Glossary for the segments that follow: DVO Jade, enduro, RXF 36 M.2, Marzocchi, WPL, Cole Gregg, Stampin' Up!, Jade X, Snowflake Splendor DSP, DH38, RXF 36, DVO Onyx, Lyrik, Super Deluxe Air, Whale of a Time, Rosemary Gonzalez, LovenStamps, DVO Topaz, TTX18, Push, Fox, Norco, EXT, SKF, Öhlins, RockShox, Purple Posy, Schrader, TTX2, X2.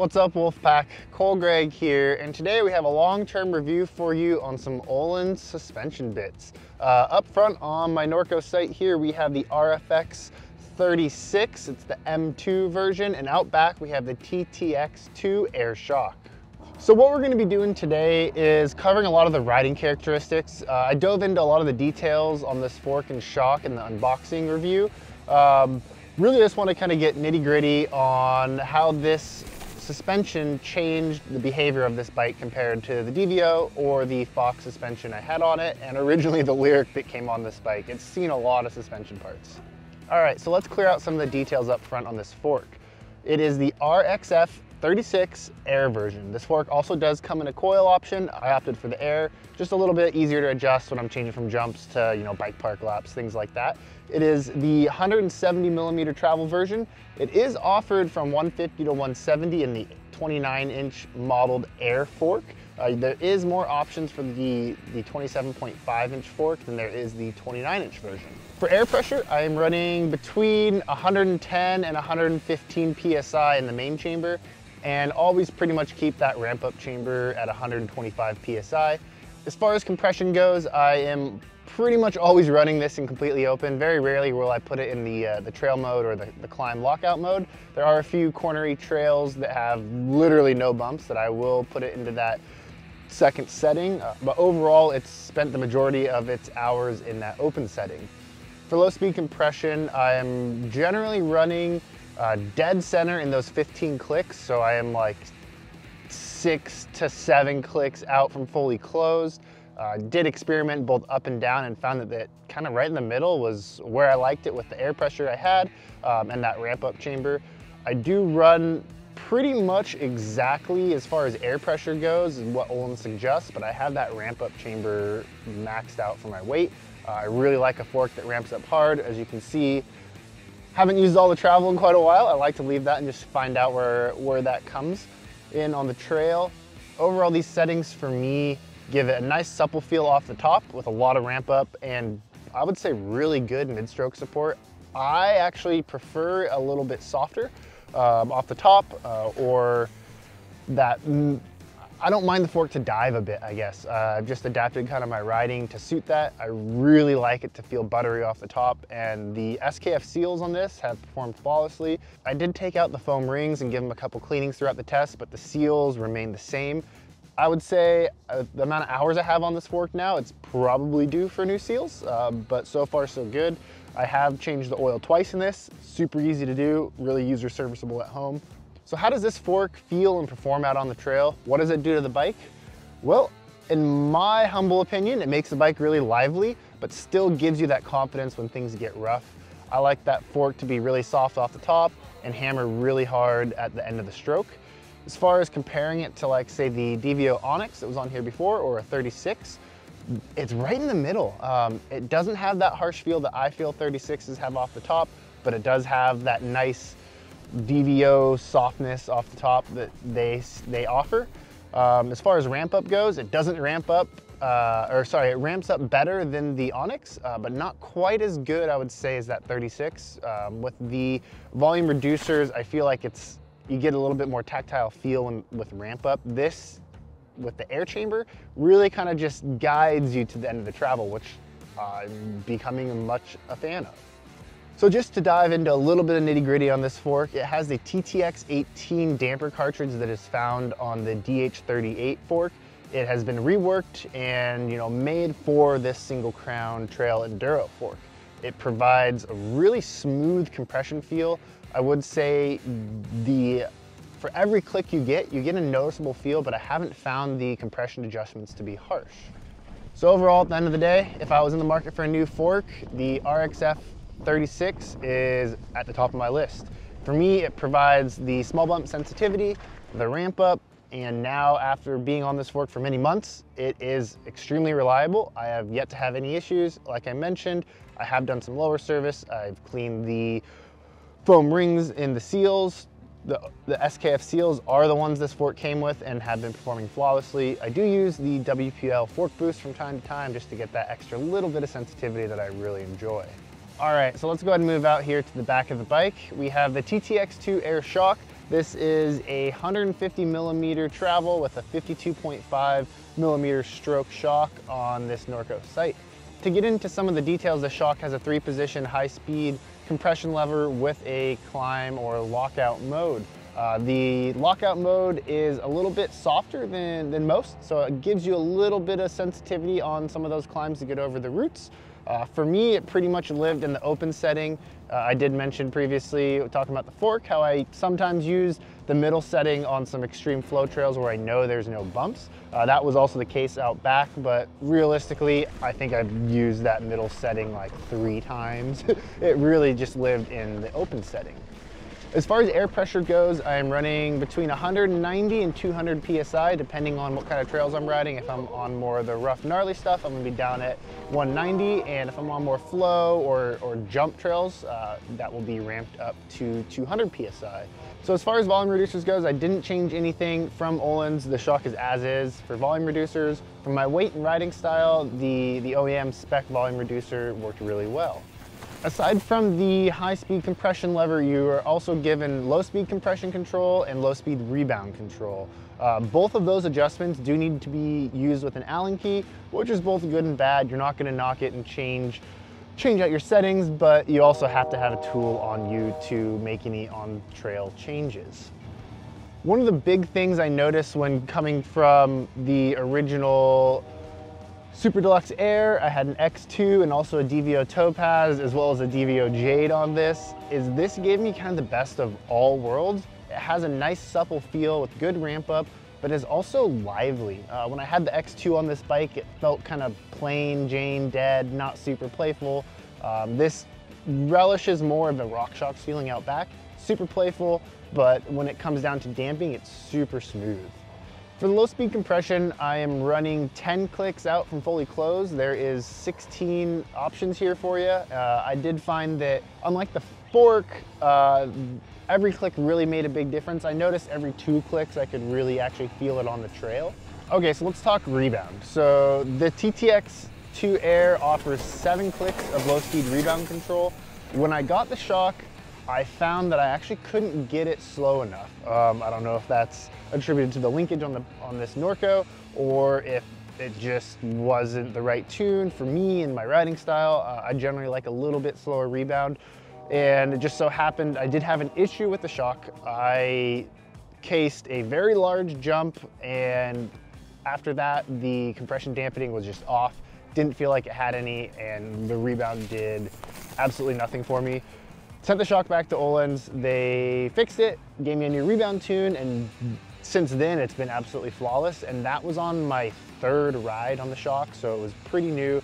What's up, Wolfpack? Cole Gregg here, and today we have a long-term review for you on some Öhlins suspension bits. Up front on my Norco site here, we have the RXF 36, it's the M2 version, and out back we have the TTX2 air shock. So what we're going to be doing today is covering a lot of the riding characteristics. I dove into a lot of the details on this fork and shock in the unboxing review. Really just want to kind of get nitty-gritty on how this suspension changed the behavior of this bike compared to the DVO or the Fox suspension I had on it, and originally the Lyrik that came on this bike. It's seen a lot of suspension parts. All right, so let's clear out some of the details up front on this fork. It is the RXF 36 Air version. This fork also does come in a coil option. I opted for the Air, just a little bit easier to adjust when I'm changing from jumps to, you know, bike park laps, things like that. It is the 170 millimeter travel version. It is offered from 150 to 170 in the 29-inch modeled Air fork. There is more options for the 27.5-inch fork than there is the 29-inch version. For air pressure, I am running between 110 and 115 PSI in the main chamber, and always pretty much keep that ramp up chamber at 125 PSI. As far as compression goes, I am pretty much always running this in completely open. Very rarely will I put it in the trail mode or the climb lockout mode. There are a few cornery trails that have literally no bumps that I will put it into that second setting, but overall it's spent the majority of its hours in that open setting. For low speed compression, I am generally running dead center in those 15 clicks, so I am like 6 to 7 clicks out from fully closed. Did experiment both up and down and found that kind of right in the middle was where I liked it with the air pressure I had and that ramp up chamber. I do run pretty much exactly as far as air pressure goes and what Öhlins suggests, but I have that ramp up chamber maxed out for my weight. I really like a fork that ramps up hard, as you can see. Haven't used all the travel in quite a while. I like to leave that and just find out where that comes in on the trail. Overall, these settings for me give it a nice supple feel off the top with a lot of ramp up, and I would say really good mid-stroke support. I actually prefer a little bit softer off the top, or that I don't mind the fork to dive a bit, I guess. I've just adapted kind of my riding to suit that. I really like it to feel buttery off the top, and the SKF seals on this have performed flawlessly. I did take out the foam rings and give them a couple cleanings throughout the test, but the seals remain the same. I would say the amount of hours I have on this fork now, it's probably due for new seals, but so far so good. I have changed the oil twice in this. Super easy to do, really user serviceable at home. So how does this fork feel and perform out on the trail? What does it do to the bike? Well, in my humble opinion, it makes the bike really lively, but still gives you that confidence when things get rough. I like that fork to be really soft off the top and hammer really hard at the end of the stroke. As far as comparing it to, like, say the DVO Onyx that was on here before, or a 36, it's right in the middle. It doesn't have that harsh feel that I feel 36s have off the top, but it does have that nice DVO softness off the top that they offer. As far as ramp up goes, it doesn't ramp up, it ramps up better than the Onyx, but not quite as good, I would say, as that 36. With the volume reducers, I feel like you get a little bit more tactile feel with ramp up. This, with the air chamber, really kind of just guides you to the end of the travel, which I'm becoming much a fan of. So just to dive into a little bit of nitty-gritty on this fork, it has the TTX18 damper cartridge that is found on the DH38 fork. It has been reworked and, you know, made for this single crown trail enduro fork. It provides a really smooth compression feel. I would say for every click you get a noticeable feel, but I haven't found the compression adjustments to be harsh. So overall, at the end of the day, if I was in the market for a new fork, the RXF 36 is at the top of my list. For me, it provides the small bump sensitivity, the ramp up, and now after being on this fork for many months, it is extremely reliable. I have yet to have any issues. Like I mentioned, I have done some lower service. I've cleaned the foam rings in the seals. The SKF seals are the ones this fork came with and have been performing flawlessly. I do use the WPL fork boost from time to time just to get that extra little bit of sensitivity that I really enjoy. All right, so let's go ahead and move out here to the back of the bike. We have the TTX2 Air Shock. This is a 150mm travel with a 52.5mm stroke shock on this Norco sight. To get into some of the details, the shock has a 3-position high-speed compression lever with a climb or lockout mode. The lockout mode is a little bit softer than most, so it gives you a little bit of sensitivity on some of those climbs to get over the roots. For me, it pretty much lived in the open setting. I did mention previously, talking about the fork, how I sometimes use the middle setting on some extreme flow trails where I know there's no bumps. That was also the case out back, but realistically, I think I've used that middle setting like 3 times. It really just lived in the open setting. As far as air pressure goes, I am running between 190 and 200 PSI, depending on what kind of trails I'm riding. If I'm on more of the rough, gnarly stuff, I'm gonna be down at 190, and if I'm on more flow or jump trails, that will be ramped up to 200 PSI. So as far as volume reducers goes, I didn't change anything from Öhlins. The shock is as is for volume reducers. For my weight and riding style, the OEM spec volume reducer worked really well. Aside from the high-speed compression lever, you are also given low-speed compression control and low-speed rebound control. Both of those adjustments do need to be used with an Allen key, which is both good and bad. You're not going to knock it and change out your settings, but you also have to have a tool on you to make any on-trail changes. One of the big things I noticed when coming from the original Super Deluxe Air, I had an X2 and also a DVO Topaz, as well as a DVO Jade on this, is this gave me kind of the best of all worlds. It has a nice supple feel with good ramp up, but is also lively. When I had the X2 on this bike, it felt kind of plain Jane, dead, not super playful. This relishes more of the RockShox feeling out back, super playful, but when it comes down to damping, it's super smooth. For the low-speed compression, I am running 10 clicks out from fully closed. There is 16 options here for you. I did find that, unlike the fork, every click really made a big difference. I noticed every 2 clicks I could really actually feel it on the trail. Okay, so let's talk rebound. So the TTX2 Air offers 7 clicks of low-speed rebound control. When I got the shock, I found that I actually couldn't get it slow enough. I don't know if that's attributed to the linkage on this Norco, or if it just wasn't the right tune for me and my riding style. I generally like a little bit slower rebound, and it just so happened I did have an issue with the shock. I cased a very large jump, and after that the compression dampening was just off. Didn't feel like it had any, and the rebound did absolutely nothing for me. Sent the shock back to Öhlins, they fixed it, gave me a new rebound tune, and since then it's been absolutely flawless, and that was on my 3rd ride on the shock, so it was pretty new.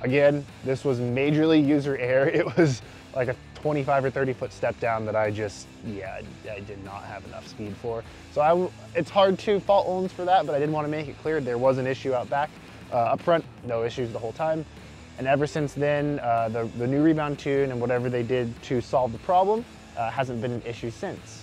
Again, this was majorly user error. It was like a 25 or 30 foot step down that I just, I did not have enough speed for. So it's hard to fault Öhlins for that, but I did want to make it clear there was an issue out back. Up front, no issues the whole time. And ever since then, the new rebound tune and whatever they did to solve the problem hasn't been an issue since.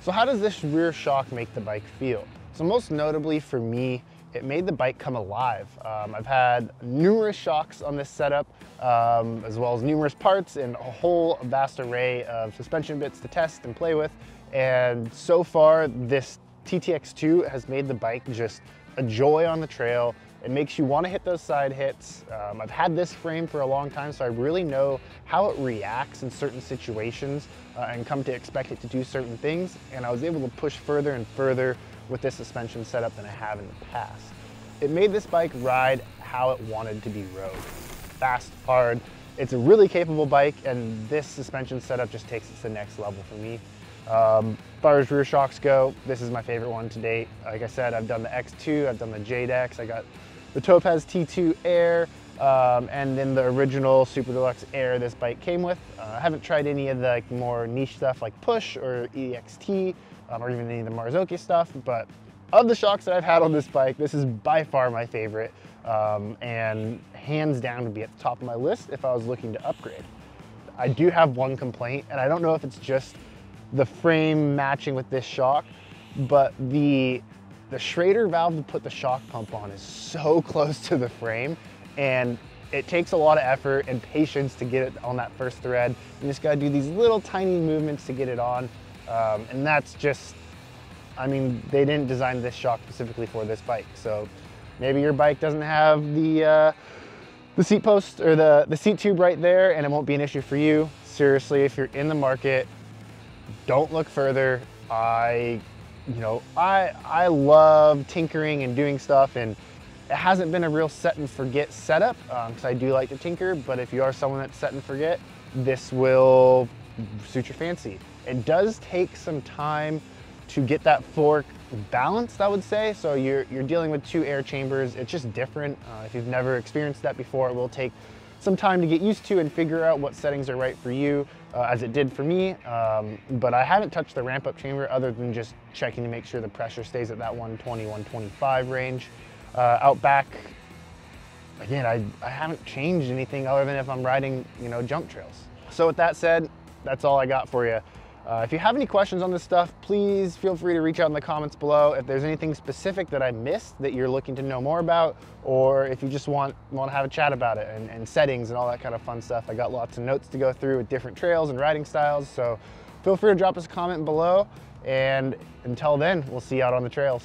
So how does this rear shock make the bike feel? So most notably for me, it made the bike come alive. I've had numerous shocks on this setup, as well as numerous parts and a whole vast array of suspension bits to test and play with. And so far, this TTX2 has made the bike just a joy on the trail. It makes you want to hit those side hits. I've had this frame for a long time, so I really know how it reacts in certain situations and come to expect it to do certain things. And I was able to push further and further with this suspension setup than I have in the past. It made this bike ride how it wanted to be rode. Fast, hard. It's a really capable bike, and this suspension setup just takes it to the next level for me. As far as rear shocks go, this is my favorite one to date. Like I said, I've done the X2, I've done the Jade X, I got the Topaz T2 Air, and then the original Super Deluxe Air this bike came with. I haven't tried any of the more niche stuff like Push or EXT, or even any of the Marzocchi stuff, but of the shocks that I've had on this bike, this is by far my favorite, and hands down would be at the top of my list if I was looking to upgrade. I do have one complaint, and I don't know if it's just the frame matching with this shock, but the Schrader valve to put the shock pump on is so close to the frame, and it takes a lot of effort and patience to get it on that first thread. You just gotta do these little tiny movements to get it on. And that's just, I mean, they didn't design this shock specifically for this bike. So maybe your bike doesn't have the seat post or the seat tube right there, and it won't be an issue for you. Seriously, if you're in the market, don't look further. I love tinkering and doing stuff, and it hasn't been a real set and forget setup, because I do like to tinker, but if you are someone that's set and forget, this will suit your fancy. It does take some time to get that fork balanced, I would say. So you're dealing with two air chambers. It's just different. If you've never experienced that before, it will take some time to get used to and figure out what settings are right for you, as it did for me. But I haven't touched the ramp up chamber other than just checking to make sure the pressure stays at that 120, 125 range. Out back, again, I haven't changed anything other than if I'm riding, you know, jump trails. So with that said, that's all I got for you. If you have any questions on this stuff, please feel free to reach out in the comments below. If there's anything specific that I missed that you're looking to know more about, or if you just want to have a chat about it and settings and all that kind of fun stuff. I got lots of notes to go through with different trails and riding styles. So feel free to drop us a comment below. And until then, we'll see you out on the trails.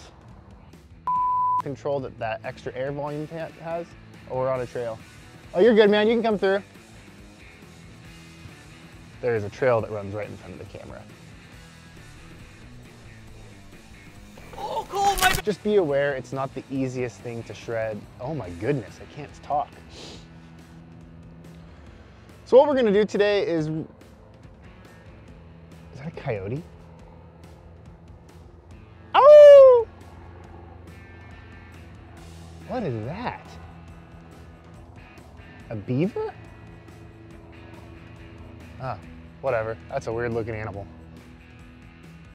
Control that extra air volume has, or on a trail. Oh, you're good, man, you can come through. There is a trail that runs right in front of the camera. Oh, cool, just be aware, it's not the easiest thing to shred. Oh my goodness, I can't talk. So what we're gonna do today is that a coyote? Oh! What is that? A beaver? Ah, whatever. That's a weird looking animal.